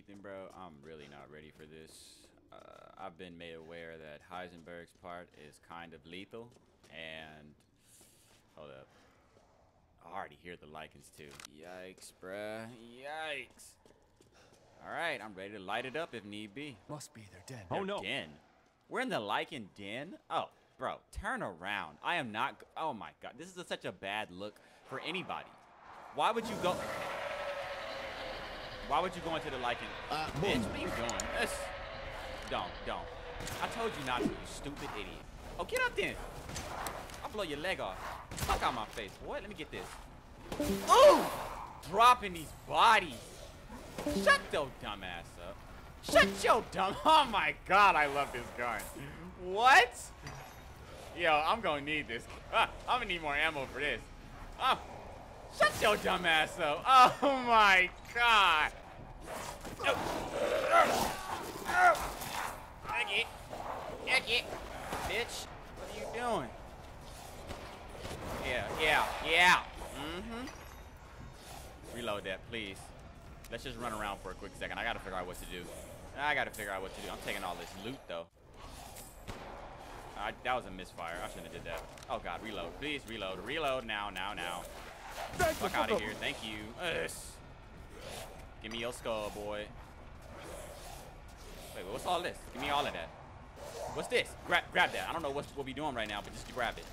Ethan, bro, I'm really not ready for this. I've been made aware that Heisenberg's part is kind of lethal, and hold up, I already hear the lichens too. Yikes, bruh, yikes. All right, I'm ready to light it up if need be. Must be their den. Oh no, den. We're in the lichen den. Oh, bro, turn around. I am not. Oh my God, this is such a bad look for anybody. Why would you go? Why would you go into the lichen? Bitch, what are you doing? This. Don't. I told you not to, you stupid idiot. Oh, get up then. I'll blow your leg off. Fuck out my face, boy. Let me get this. Oh! Dropping these bodies. Shut your dumb ass up. Shut your dumb. Oh my God, I love this gun. What? Yo, I'm gonna need this. I'm gonna need more ammo for this. Shut your dumb ass up. Oh my God. Yucky. Bitch, what are you doing? Yeah. Reload that, please. Let's just run around for a quick second. I gotta figure out what to do. I'm taking all this loot, though. That was a misfire. I shouldn't have did that. Oh, God, reload. Please, reload. Reload now. Fuck out of here. Thank you. Give me your skull, boy. Wait, what's all this? Give me all of that. What's this? Grab that. I don't know what we're doing right now, but just grab it.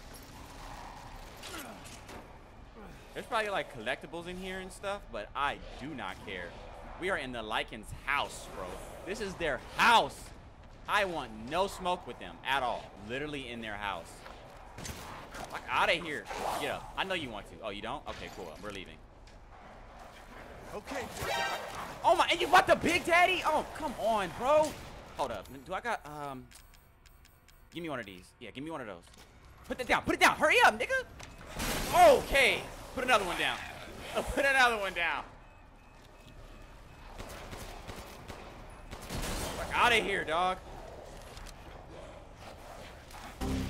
There's probably like collectibles in here and stuff, but I do not care. We are in the Lycan's house, bro. This is their house. I want no smoke with them at all. Literally in their house. Fuck out of here. Get up. I know you want to. Oh, you don't? Okay, cool. We're leaving. Okay. Oh my, and you bought the Big Daddy? Oh, come on, bro. Hold up. Do I got, give me one of these. Yeah, give me one of those. Put that down. Put it down. Hurry up, nigga. Okay. Put another one down. Fuck out of here, dog.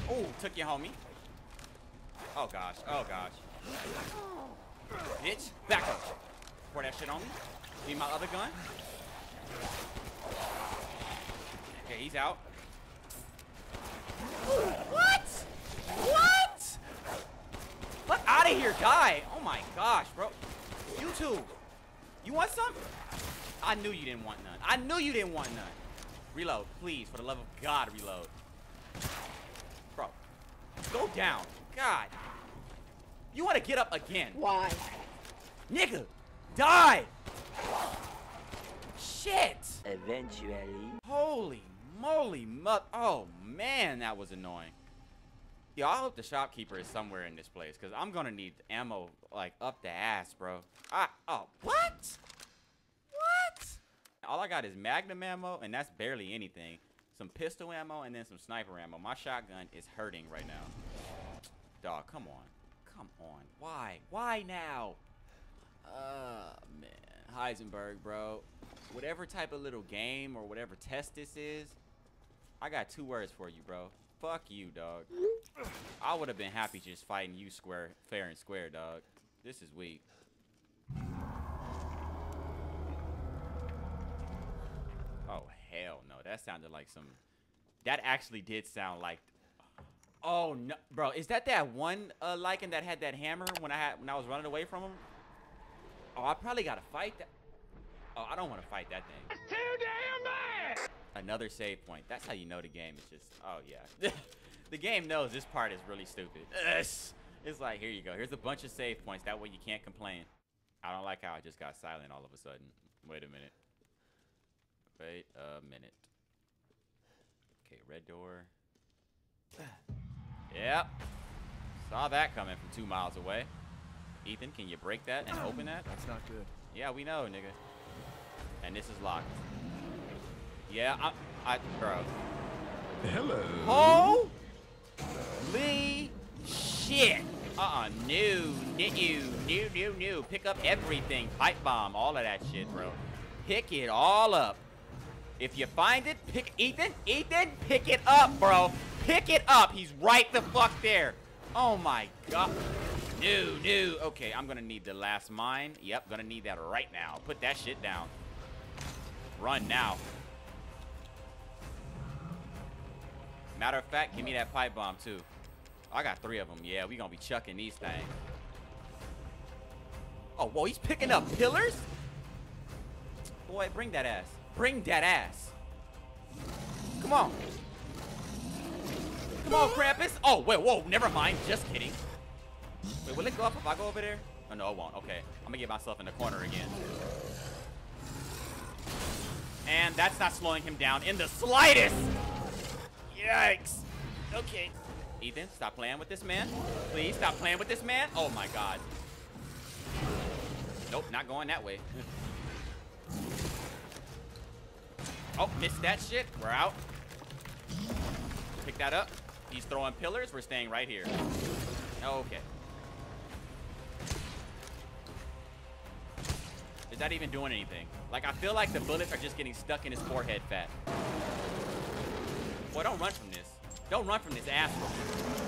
Oh, took you, homie. Oh gosh. Bitch, back up. Pour that shit on me. Need my other gun. Okay, he's out. What? Let out of here, guy. Oh my gosh, bro. You two. You want some? I knew you didn't want none. Reload, please. For the love of God, reload. Bro. Go down. God. You want to get up again. Why? Nigga. Die. Shit. Eventually. Holy moly, oh man, that was annoying. Yo, I hope the shopkeeper is somewhere in this place, because I'm gonna need ammo like up the ass, bro. What? All I got is magnum ammo, and that's barely anything. Some pistol ammo and then some sniper ammo. My shotgun is hurting right now. Dog, come on. Why now? Man, Heisenberg, bro. Whatever type of little game or whatever test this is, I got two words for you, bro. Fuck you, dog. I would have been happy just fighting you fair and square, dog. This is weak. Oh, hell no. That sounded like some... That actually did sound like... Oh, no. Bro, is that one Lycan that had that hammer when I was running away from him? Oh, I probably gotta fight that. Oh, I don't want to fight that thing. It's too damn bad. Another save point. That's how you know the game is just. Oh yeah, the game knows this part is really stupid. It's like, here you go. Here's a bunch of save points. That way you can't complain. I don't like how I just got silent all of a sudden. Wait a minute. Okay, red door. Yep. Saw that coming from 2 miles away. Ethan, can you break that and open that? That's not good. Yeah, we know, nigga. And this is locked. Yeah, bro. Hello. Holy shit. New. Pick up everything. Pipe bomb, all of that shit, bro. Pick it all up. If you find it, pick Ethan, pick it up, bro. Pick it up. He's right the fuck there. Oh my God. No. Okay, I'm gonna need the last mine. Yep, gonna need that right now. Put that shit down. Run now. Matter of fact, give me that pipe bomb too. I got 3 of them. Yeah, we gonna be chucking these things. Oh, whoa, he's picking up pillars? Boy, bring that ass. Bring that ass. Come on. Come on, Krampus. Oh, wait, whoa, never mind. Just kidding. Wait, will it go up if I go over there? Oh, no, it won't. Okay, I'm gonna get myself in the corner again. And that's not slowing him down in the slightest. Yikes. Okay. Ethan, stop playing with this man. Please stop playing with this man. Oh, my God. Nope, not going that way. Oh, missed that shit. We're out. Pick that up. He's throwing pillars. We're staying right here. Okay. Is that even doing anything? Like, I feel like the bullets are just getting stuck in his forehead fat. Boy, don't run from this. Don't run from this asshole.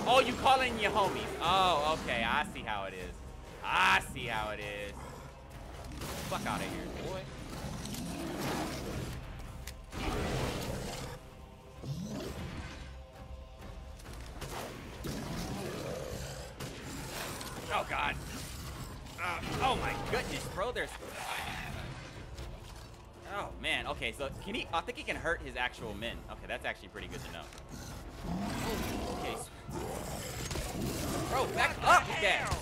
Oh, you calling your homies. Oh, okay. I see how it is. I see how it is. Fuck out of here, boy. Oh, God. Oh, my goodness, bro. There's... Oh, man. Okay, so can he... I think he can hurt his actual men. Okay, that's actually pretty good to know. Okay. Bro, back up with that.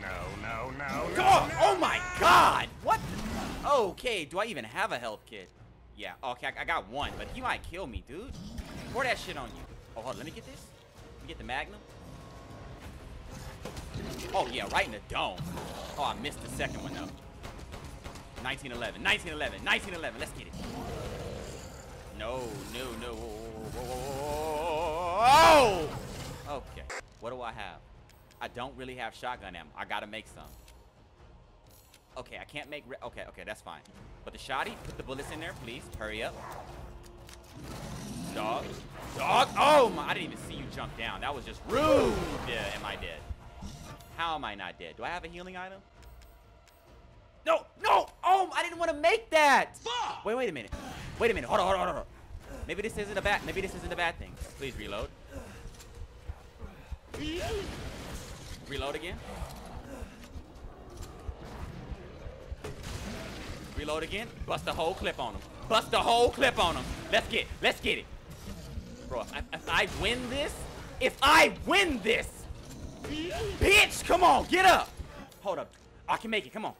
No. Come on. Oh, my God. What? Okay, do I even have a health kit? Yeah, okay, I got one, but he might kill me, dude. Pour that shit on you. Oh, hold on, let me get this. Let me get the Magnum. Oh, yeah, right in the dome. Oh, I missed the second one, though. 1911. Let's get it. No. Oh! Okay. What do I have? I don't really have shotgun ammo. I gotta make some. Okay, I can't make... Okay, that's fine. But the shotty, put the bullets in there, please. Hurry up. Dog. Oh, my. I didn't even see you jump down. That was just rude. Yeah, am I dead? How am I not dead? Do I have a healing item? No! Oh, I didn't want to make that! Fuck! Wait a minute. Hold on. Maybe this isn't a bad... thing. Please reload. Reload again. Reload again. Bust the whole clip on him. Let's get it. Bro, if I win this... Bitch, come on, get up. Hold up. I can make it, come on.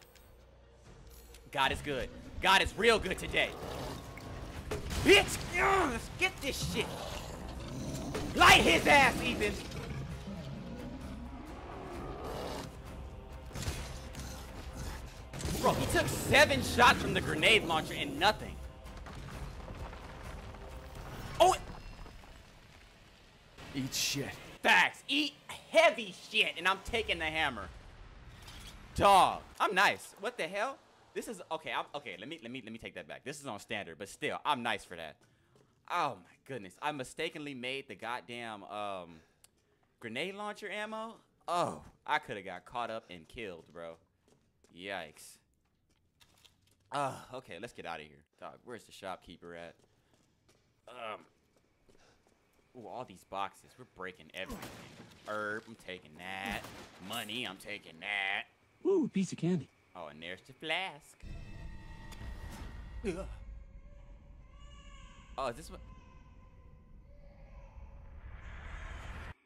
God is good. God is real good today. Bitch, let's get this shit. Light his ass, Ethan. Bro, he took 7 shots from the grenade launcher and nothing. Oh! Eat shit. Facts. Eat heavy shit, and I'm taking the hammer. Dog. I'm nice. What the hell? This is okay. Let me take that back. This is on standard, but still, I'm nice for that. Oh my goodness! I mistakenly made the goddamn grenade launcher ammo. Oh, I could have got caught up and killed, bro. Yikes. Okay, let's get out of here, dog. Where's the shopkeeper at? Ooh, all these boxes. We're breaking everything. Herb, I'm taking that. Money, I'm taking that. Ooh, piece of candy. Oh, and there's the flask. Ugh. Oh, is this what?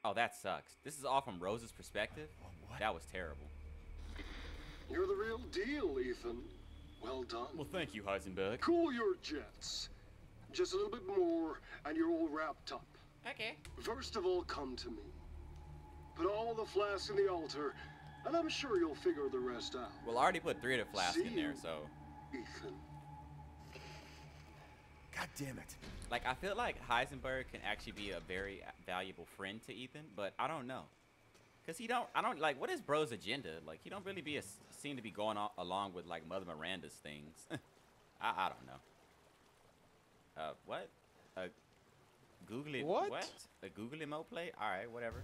Oh, that sucks. This is all from Rose's perspective? What? That was terrible. You're the real deal, Ethan. Well done. Well, thank you, Heisenberg. Cool your jets. Just a little bit more, and you're all wrapped up. Okay. First of all, come to me. Put all the flasks in the altar, and I'm sure you'll figure the rest out. Well, I already put 3 of the flasks in there, so... Ethan. God damn it. Like, I feel like Heisenberg can actually be a very valuable friend to Ethan, but I don't know. Because he don't... Like, what is bro's agenda? Like, he don't really be seem to be going along with, like, Mother Miranda's things. I don't know. What? Googly what? A googly mo play? All right, whatever.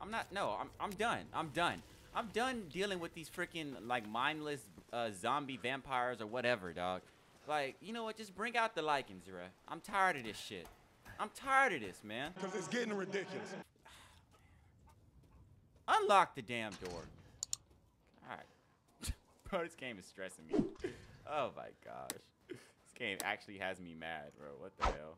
I'm not. No, I'm done. I'm done dealing with these freaking like mindless zombie vampires or whatever, dog. Like, you know what? Just bring out the lichens, bruh. I'm tired of this shit. I'm tired of this, man. Because it's getting ridiculous. Unlock the damn door. All right. Bro, this game is stressing me. Oh, my gosh. This game actually has me mad, bro. What the hell?